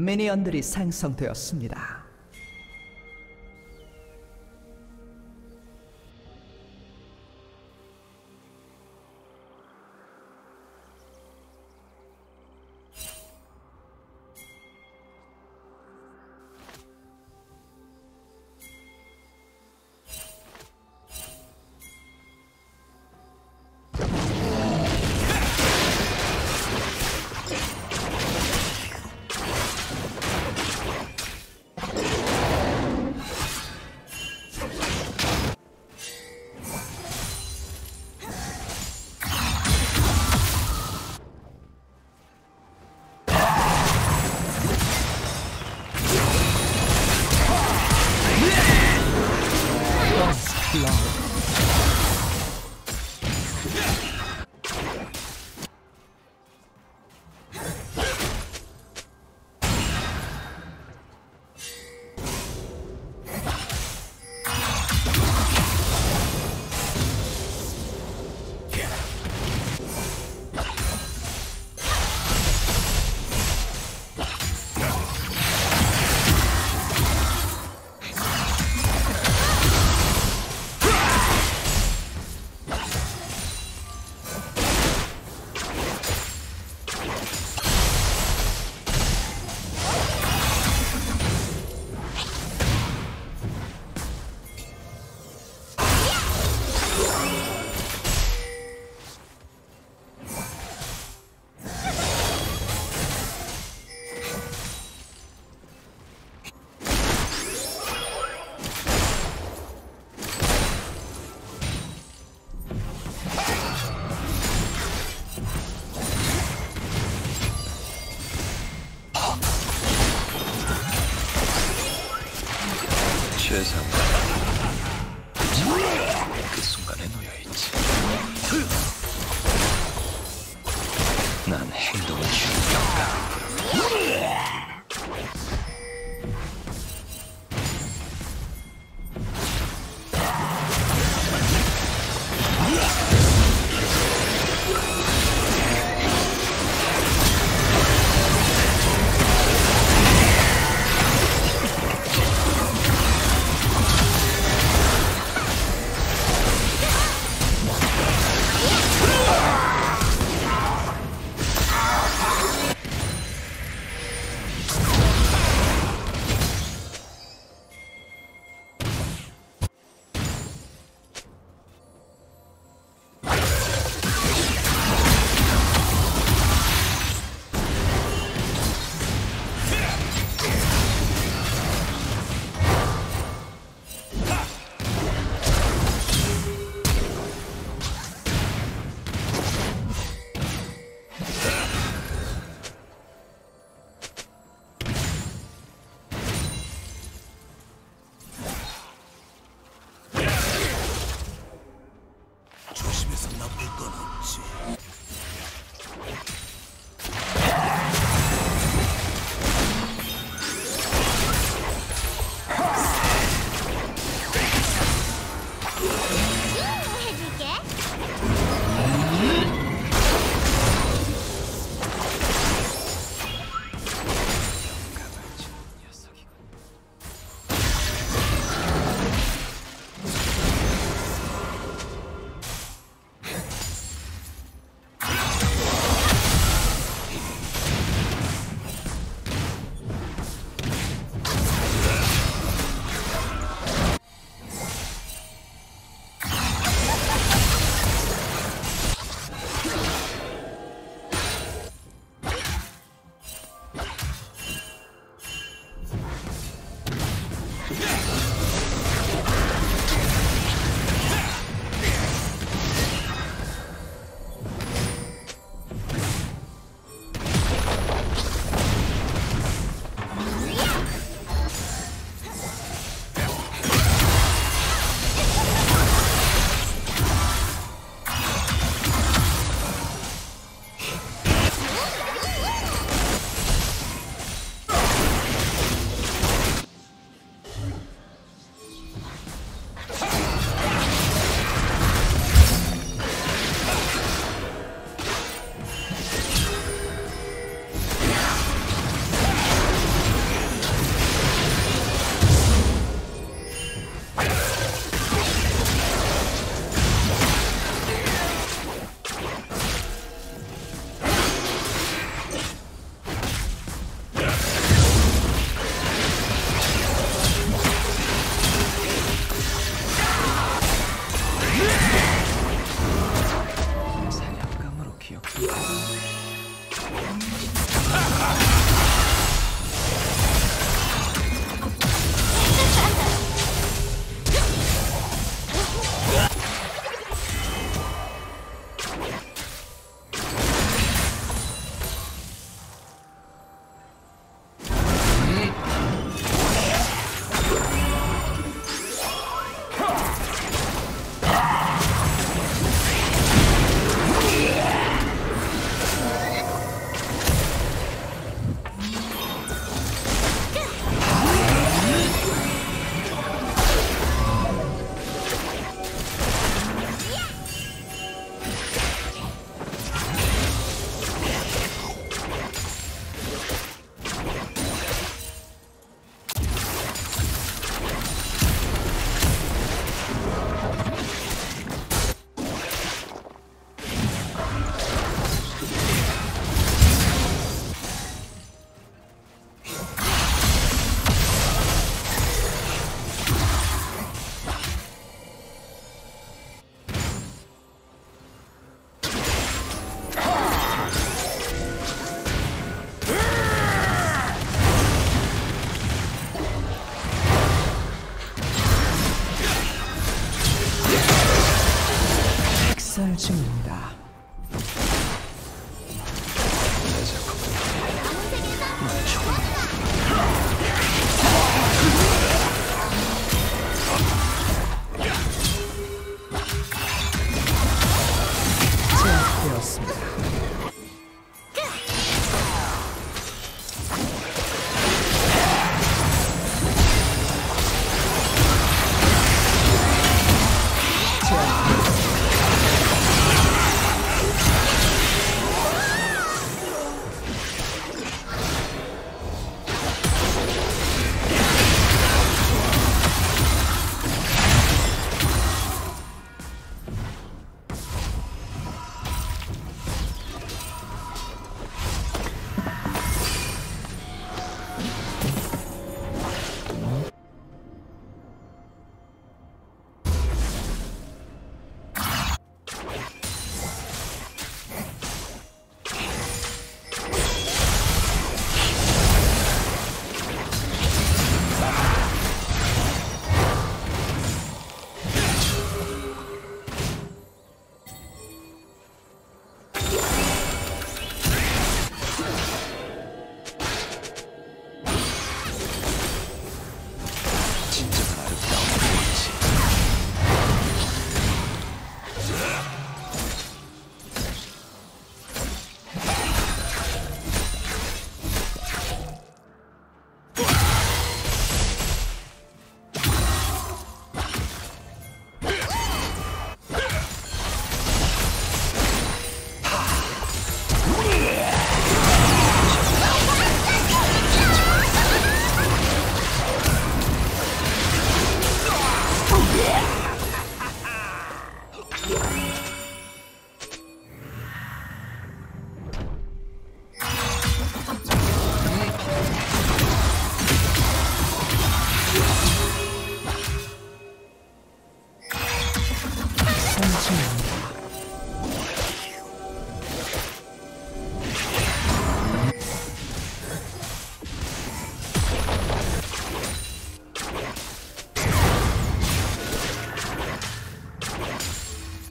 미니언들이 생성되었습니다. 그 순간에 놓여있지. 난 행동을 중요한가. 친구입니다.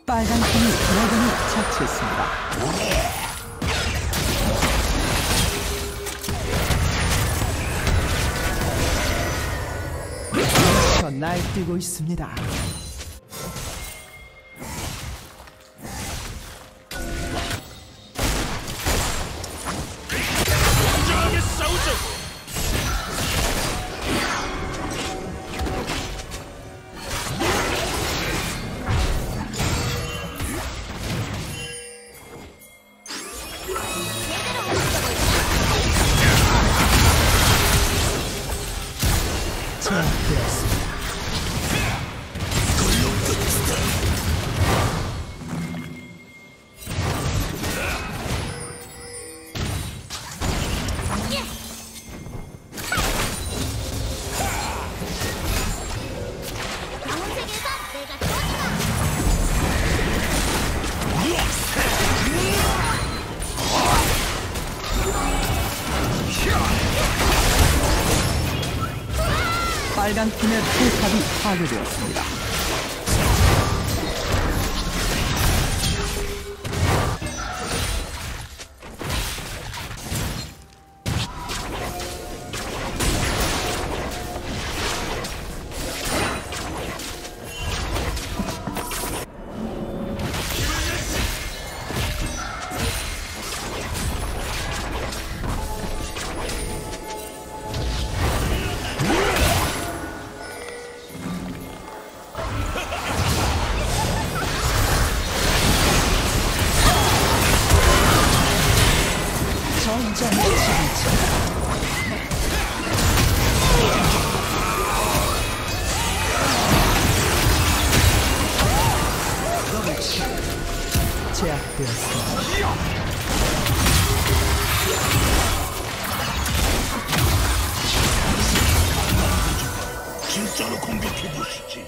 빨간 팀이 드래곤을 처치했습니다. 저 날뛰고 있습니다. 빨간 팀의 포탑이 파괴되었습니다. 진짜로 공격해보시지.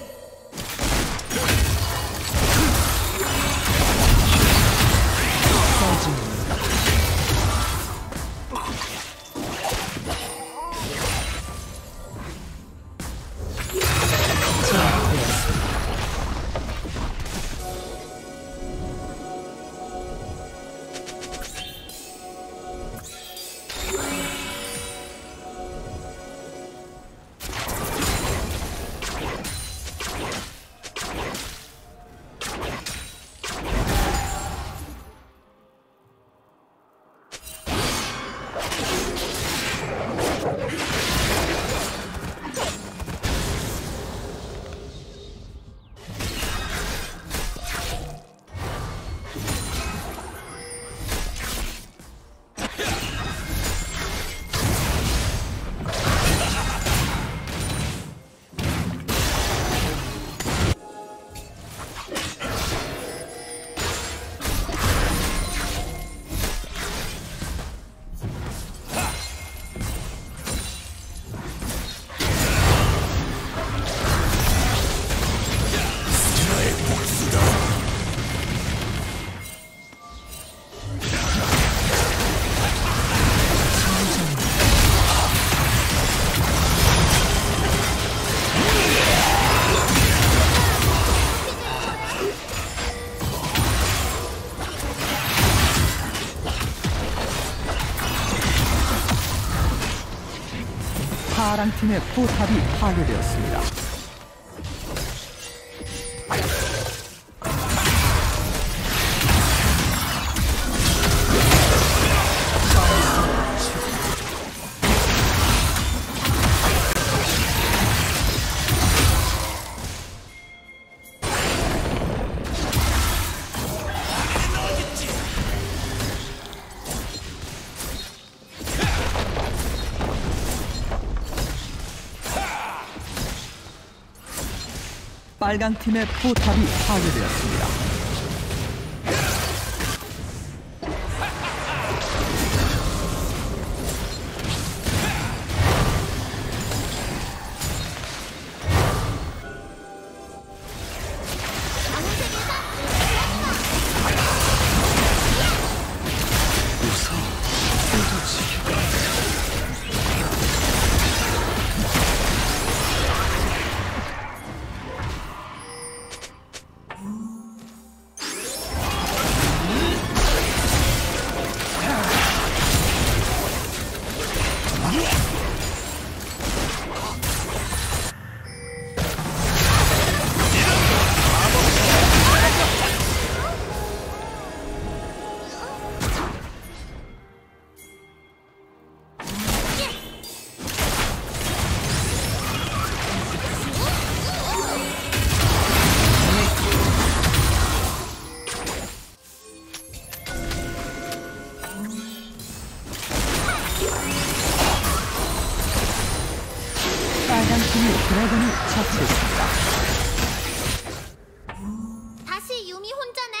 파랑팀의 포탑이 파괴되었습니다. 빨강 팀의 포탑이 파괴되었습니다. 드래곤이 처치했습니다. 다시 유미 혼자네.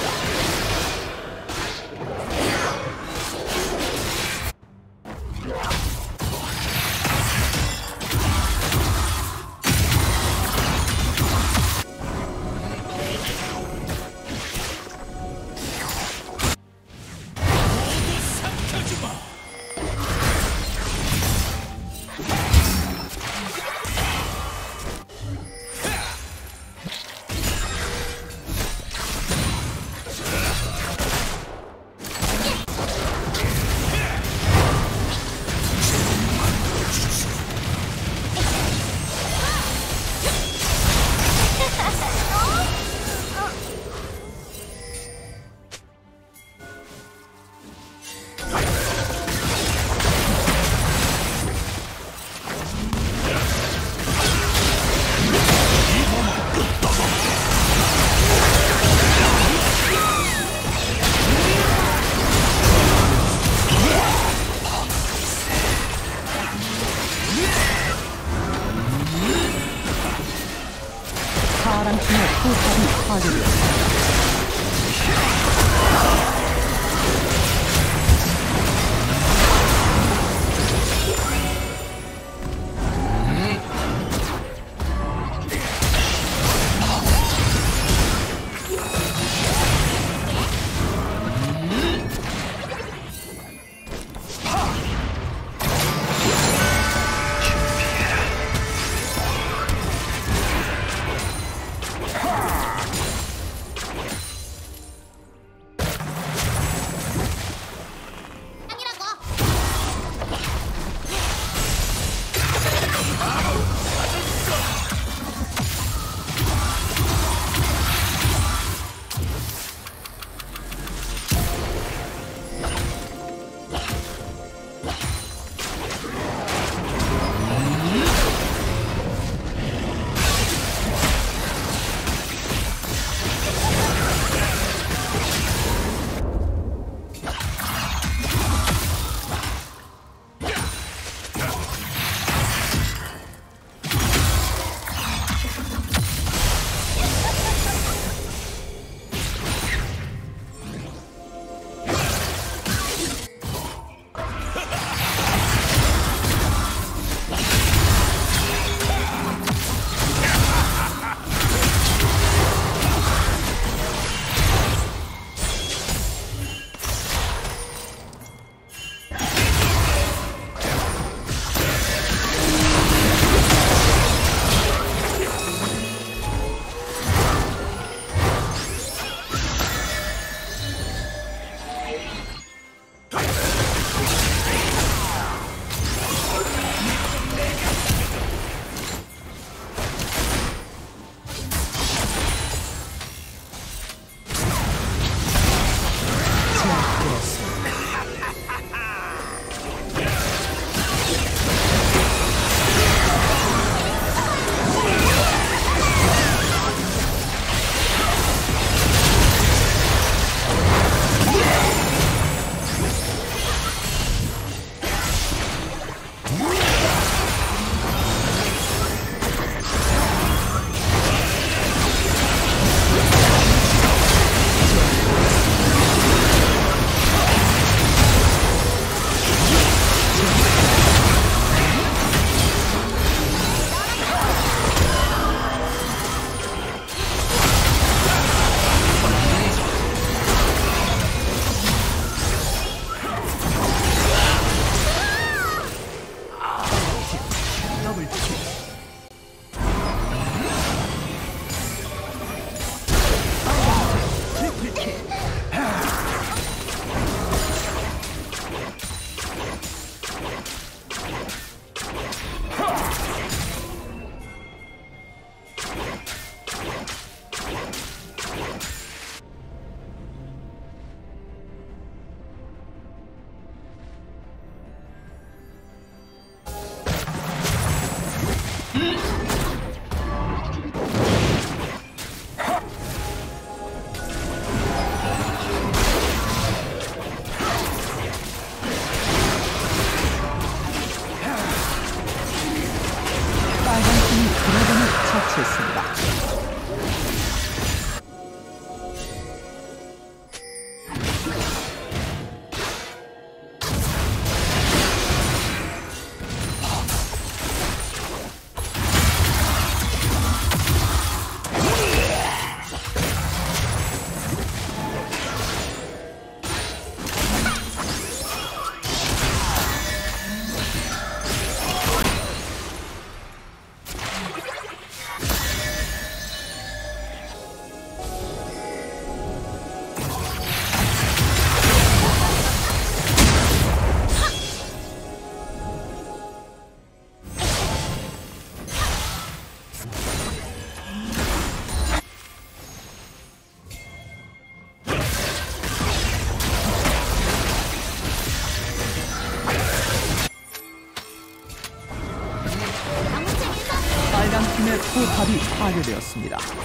포탑이 파괴되었습니다. 포탑이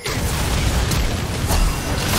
파괴되었습니다.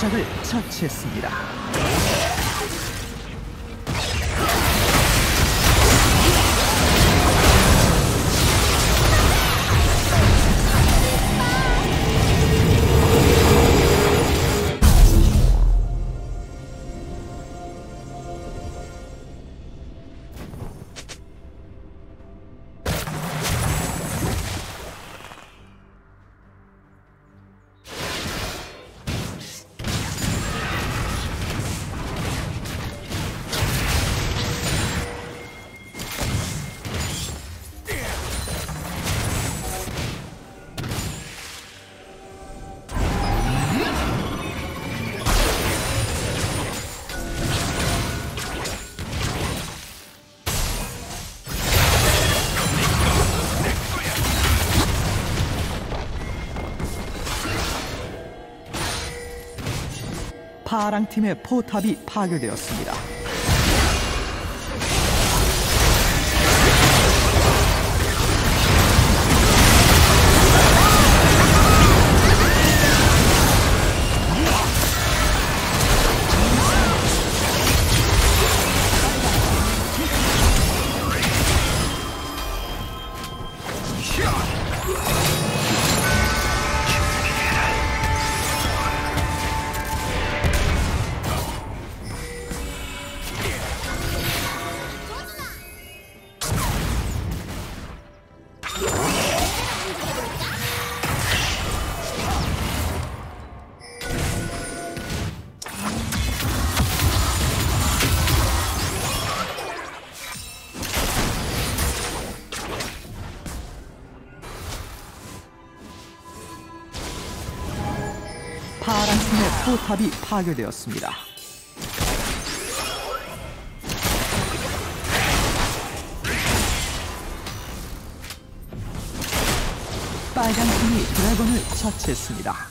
적을 처치했습니다. 파랑팀의 포탑이 파괴되었습니다. 파랑팀의 포탑이 파괴되었습니다. 빨강팀이 드래곤을 처치했습니다.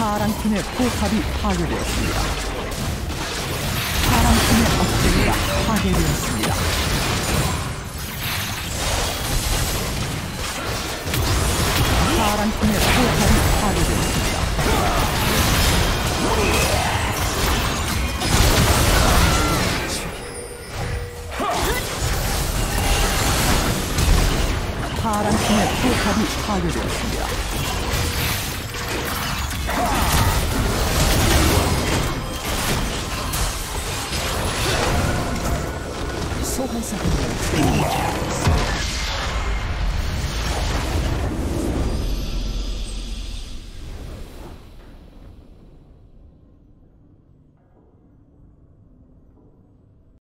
파랑팀의 포탑이 파괴되었습니다. 파랑팀의 업체가 파괴되었습니다. 파랑팀의 포탑이 파괴되었습니다. 파랑팀의 포탑이 파괴되었습니다.